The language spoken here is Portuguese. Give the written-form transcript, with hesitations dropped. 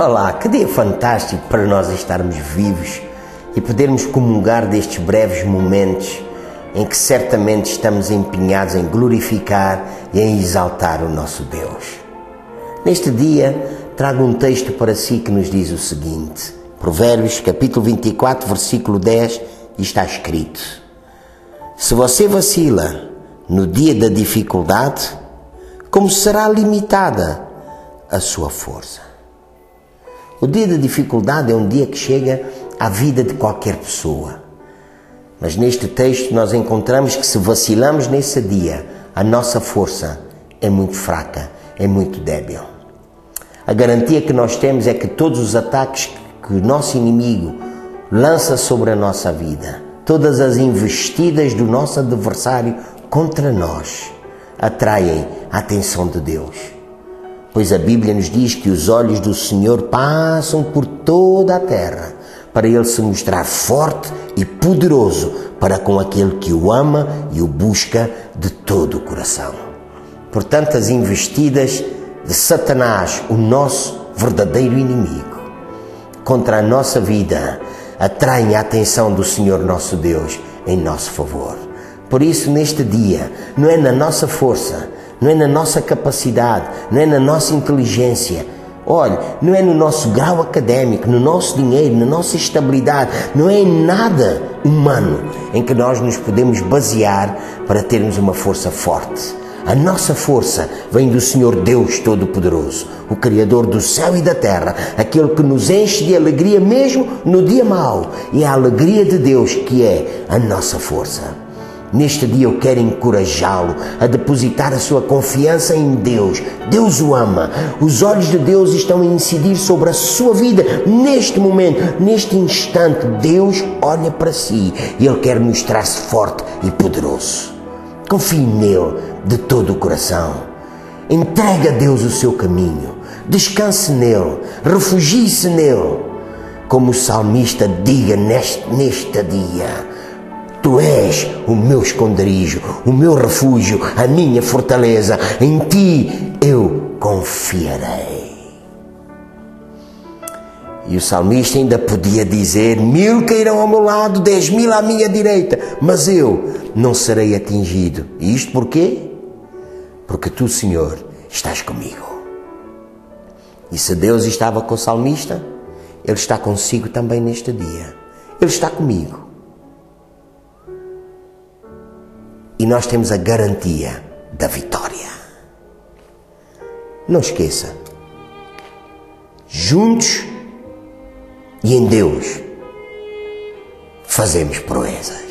Olá, que dia fantástico para nós estarmos vivos e podermos comungar destes breves momentos em que certamente estamos empenhados em glorificar e em exaltar o nosso Deus. Neste dia, trago um texto para si que nos diz o seguinte, Provérbios capítulo 24, versículo 10, está escrito: se você vacila no dia da dificuldade, como será limitada a sua força? O dia da dificuldade é um dia que chega à vida de qualquer pessoa. Mas neste texto nós encontramos que se vacilamos nesse dia, a nossa força é muito fraca, é muito débil. A garantia que nós temos é que todos os ataques que o nosso inimigo lança sobre a nossa vida, todas as investidas do nosso adversário contra nós, atraem a atenção de Deus. Pois a Bíblia nos diz que os olhos do Senhor passam por toda a terra, para Ele se mostrar forte e poderoso para com aquele que o ama e o busca de todo o coração. Portanto, as investidas de Satanás, o nosso verdadeiro inimigo, contra a nossa vida, atraem a atenção do Senhor nosso Deus em nosso favor. Por isso, neste dia, não é na nossa força, não é na nossa capacidade, não é na nossa inteligência. Olha, não é no nosso grau académico, no nosso dinheiro, na nossa estabilidade, não é em nada humano em que nós nos podemos basear para termos uma força forte. A nossa força vem do Senhor Deus Todo-Poderoso, o Criador do céu e da terra, aquele que nos enche de alegria mesmo no dia mau. E a alegria de Deus que é a nossa força. Neste dia eu quero encorajá-lo a depositar a sua confiança em Deus. Deus o ama. Os olhos de Deus estão a incidir sobre a sua vida. Neste momento, neste instante, Deus olha para si e Ele quer mostrar-se forte e poderoso. Confie nele de todo o coração. Entregue a Deus o seu caminho. Descanse nele. Refugie-se nele. Como o salmista diga neste dia: Tu és o meu esconderijo, o meu refúgio, a minha fortaleza. Em Ti eu confiarei. E o salmista ainda podia dizer: 1000 cairão ao meu lado, 10.000 à minha direita, mas eu não serei atingido. E isto porquê? Porque Tu, Senhor, estás comigo. E se Deus estava com o salmista, Ele está consigo também neste dia. Ele está comigo. E nós temos a garantia da vitória. Não esqueça, juntos e em Deus fazemos proezas.